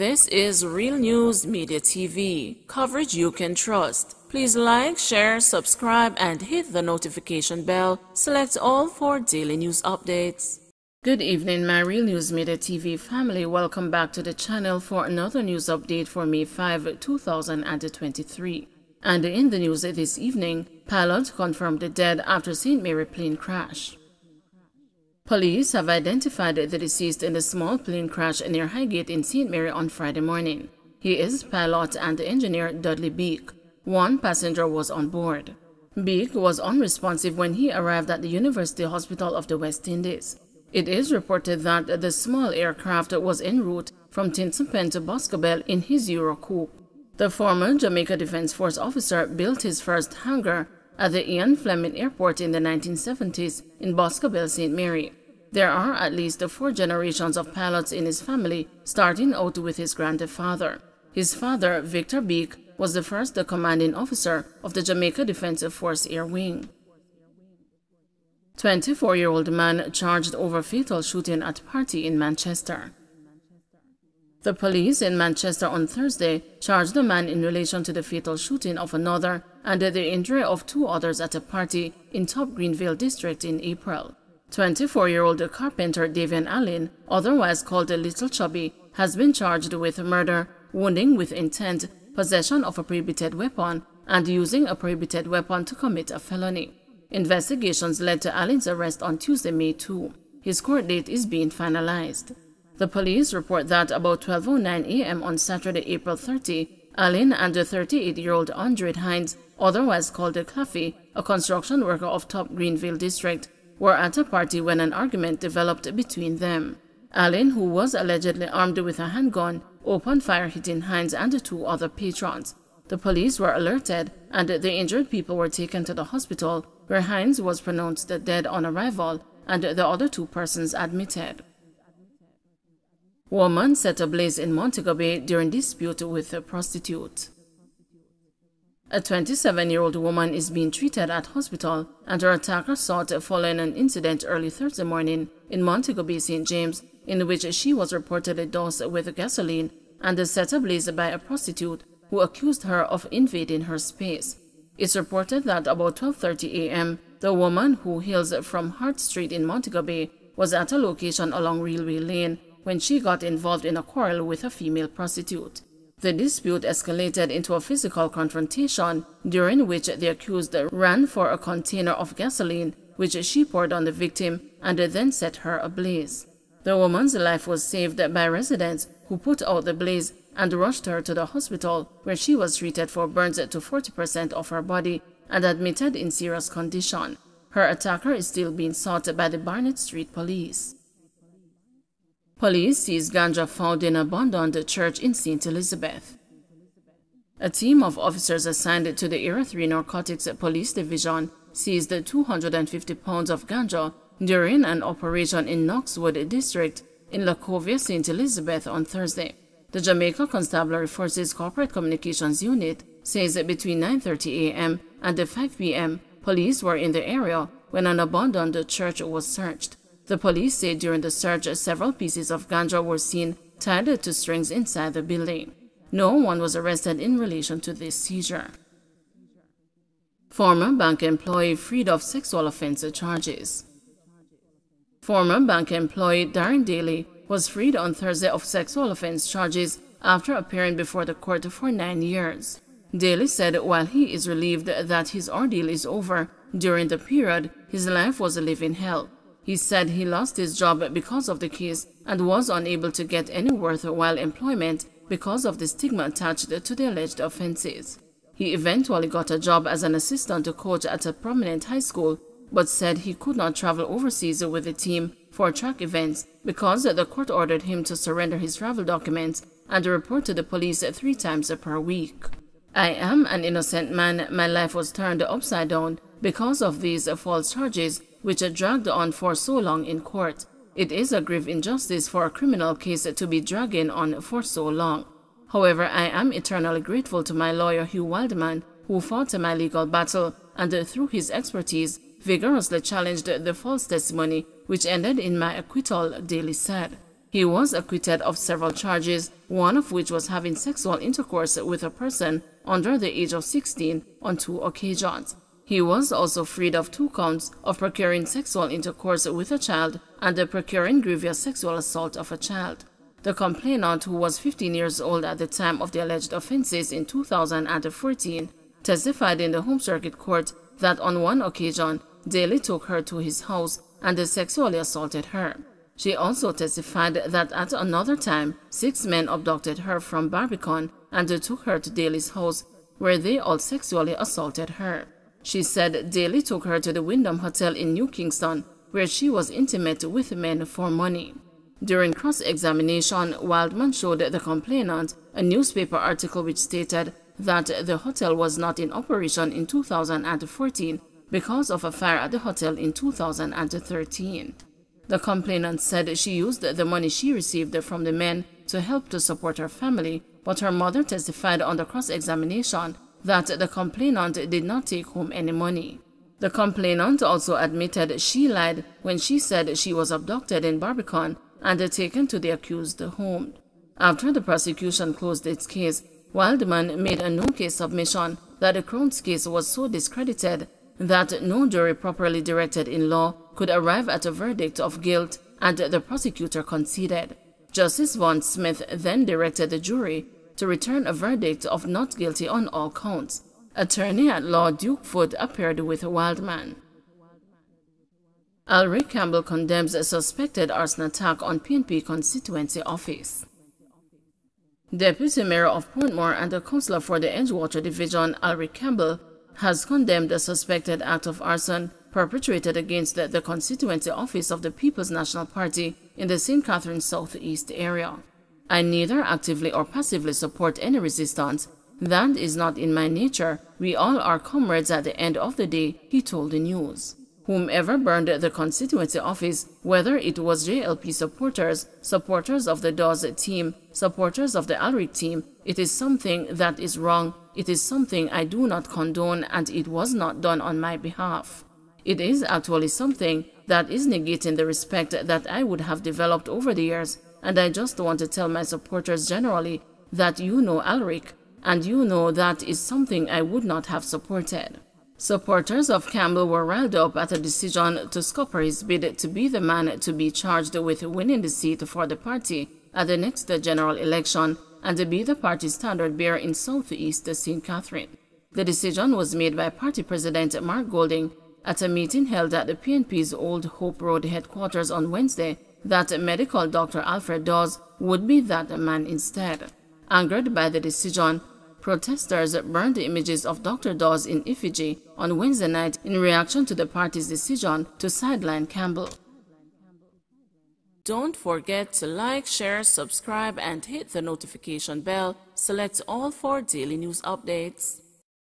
This is Real News Media TV, coverage you can trust. Please like, share, subscribe, and hit the notification bell. Select all for daily news updates. Good evening, my Real News Media TV family. Welcome back to the channel for another news update for May 5, 2023. And in the news this evening, pilot confirmed dead after St. Mary plane crash. Police have identified the deceased in the small plane crash near Highgate in St. Mary on Friday morning. He is pilot and engineer Dudley Beek. One passenger was on board. Beek was unresponsive when he arrived at the University Hospital of the West Indies. It is reported that the small aircraft was en route from Tinsapen to Boscobel in his Eurocoupe. The former Jamaica Defence Force officer built his first hangar at the Ian Fleming Airport in the 1970s in Boscobel, St. Mary. There are at least 4 generations of pilots in his family, starting out with his grandfather. His father, Victor Beek, was the first commanding officer of the Jamaica Defence Force Air Wing. 24-year-old man charged over fatal shooting at party in Manchester. The police in Manchester on Thursday charged a man in relation to the fatal shooting of another and the injury of 2 others at a party in Top Greenville District in April. 24-year-old carpenter Davian Allen, otherwise called Little Chubby, has been charged with murder, wounding with intent, possession of a prohibited weapon, and using a prohibited weapon to commit a felony. Investigations led to Allen's arrest on Tuesday, May 2. His court date is being finalized. The police report that about 12:09 a.m. on Saturday, April 30, Allen and the 38-year-old Andre Hines, otherwise called Claffy, a construction worker of Top Greenville District, were at a party when an argument developed between them. Allen, who was allegedly armed with a handgun, opened fire, hitting Hines and the 2 other patrons. The police were alerted, and the injured people were taken to the hospital, where Hines was pronounced dead on arrival, and the other 2 persons admitted. Woman set ablaze in Montego Bay during dispute with a prostitute. A 27-year-old woman is being treated at hospital and her attacker sought following an incident early Thursday morning in Montego Bay, St. James, in which she was reportedly dosed with gasoline and set ablaze by a prostitute who accused her of invading her space. It's reported that about 12:30 a.m., the woman, who hails from Hart Street in Montego Bay, was at a location along Railway Lane when she got involved in a quarrel with a female prostitute. The dispute escalated into a physical confrontation, during which the accused ran for a container of gasoline, which she poured on the victim and then set her ablaze. The woman's life was saved by residents who put out the blaze and rushed her to the hospital, where she was treated for burns to 40% of her body and admitted in serious condition. Her attacker is still being sought by the Barnett Street police. Police seized ganja found in an abandoned church in St. Elizabeth. A team of officers assigned to the Era 3 Narcotics Police Division seized 250 pounds of ganja during an operation in Knoxwood District in Lacovia, St. Elizabeth on Thursday. The Jamaica Constabulary Force's Corporate Communications Unit says that between 9:30 a.m. and 5 p.m., police were in the area when an abandoned church was searched. The police say during the search, several pieces of ganja were seen tied to strings inside the building. No one was arrested in relation to this seizure. Former bank employee freed of sexual offense charges. Former bank employee Darren Daly was freed on Thursday of sexual offense charges after appearing before the court for 9 years. Daly said while he is relieved that his ordeal is over, during the period, his life was a living hell. He said he lost his job because of the case and was unable to get any worthwhile employment because of the stigma attached to the alleged offenses. He eventually got a job as an assistant coach at a prominent high school, but said he could not travel overseas with the team for track events because the court ordered him to surrender his travel documents and report to the police 3 times per week. "I am an innocent man. My life was turned upside down because of these false charges, which dragged on for so long in court. It is a grave injustice for a criminal case to be dragging on for so long. However, I am eternally grateful to my lawyer Hugh Wildman, who fought my legal battle and through his expertise vigorously challenged the false testimony, which ended in my acquittal," Daly said. He was acquitted of several charges, one of which was having sexual intercourse with a person under the age of 16 on 2 occasions. He was also freed of 2 counts of procuring sexual intercourse with a child and the procuring grievous sexual assault of a child. The complainant, who was 15 years old at the time of the alleged offences in 2014, testified in the Home Circuit Court that on 1 occasion, Daly took her to his house and sexually assaulted her. She also testified that at another time, 6 men abducted her from Barbican and took her to Daly's house, where they all sexually assaulted her. She said Daly took her to the Wyndham Hotel in New Kingston, where she was intimate with men for money. During cross-examination, Wildman showed the complainant a newspaper article which stated that the hotel was not in operation in 2014 because of a fire at the hotel in 2013. The complainant said she used the money she received from the men to help to support her family, but her mother testified under cross-examination that the complainant did not take home any money. The complainant also admitted she lied when she said she was abducted in Barbican and taken to the accused home. After the prosecution closed its case, Wildman made a no-case submission that the Crown's case was so discredited that no jury properly directed in law could arrive at a verdict of guilt, and the prosecutor conceded. Justice Vaughn Smith then directed the jury to return a verdict of not guilty on all counts. Attorney at law Duke Foote appeared with Wildman. Alrick Campbell condemns a suspected arson attack on PNP constituency office. Deputy Mayor of Portmore and a councillor for the Edgewater Division, Alrick Campbell, has condemned a suspected act of arson perpetrated against the constituency office of the People's National Party in the St. Catharines Southeast area. I neither actively or passively support any resistance. That is not in my nature. We all are comrades at the end of the day, he told the news. Whomever burned the constituency office, whether it was JLP supporters, supporters of the Dawes team, supporters of the Alrick team, it is something that is wrong. It is something I do not condone, and it was not done on my behalf. It is actually something that is negating the respect that I would have developed over the years, and I just want to tell my supporters generally that you know Alrick, and you know that is something I would not have supported. Supporters of Campbell were riled up at a decision to scupper his bid to be the man to be charged with winning the seat for the party at the next general election and to be the party's standard bearer in Southeast St. Catherine. The decision was made by party president Mark Golding at a meeting held at the PNP's Old Hope Road headquarters on Wednesday that medical Dr. Alfred Dawes would be that man instead. Angered by the decision, protesters burned images of Dr. Dawes in effigy on Wednesday night in reaction to the party's decision to sideline Campbell. Don't forget to like, share, subscribe, and hit the notification bell. Select all for daily news updates.